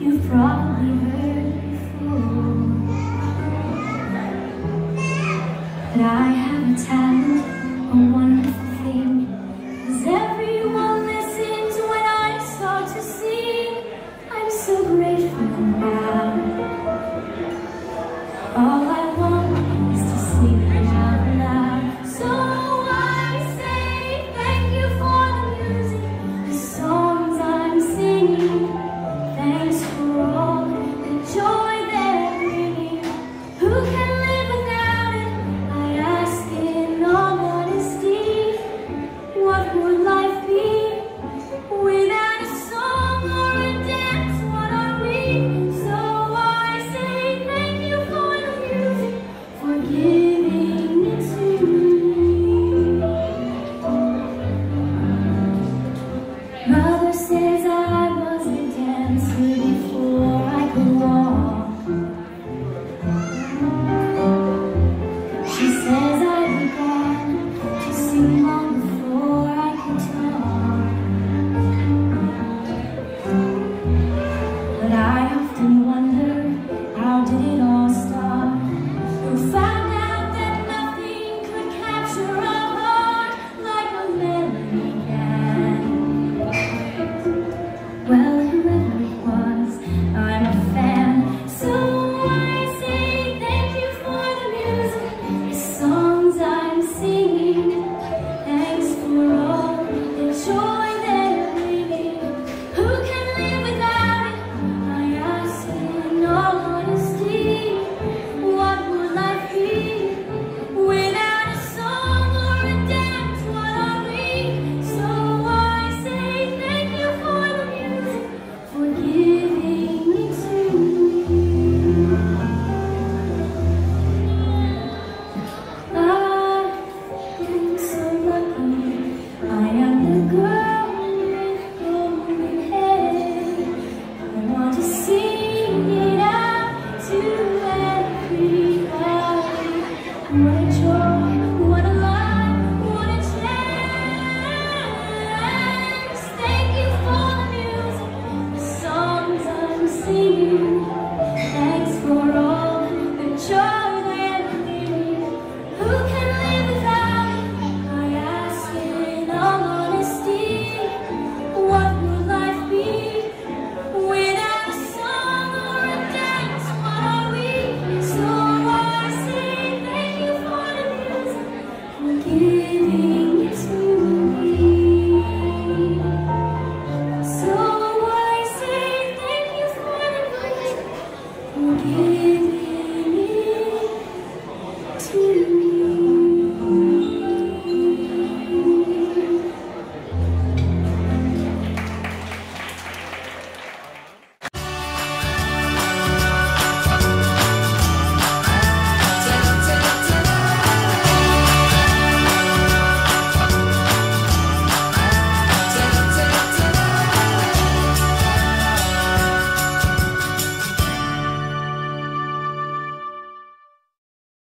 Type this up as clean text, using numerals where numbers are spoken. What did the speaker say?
you've probably heard before. But I have a talent, a wonderful thing, 'cause everyone listens when I start to sing. I'm so grateful now. All I want is to sing it out loud. So giving.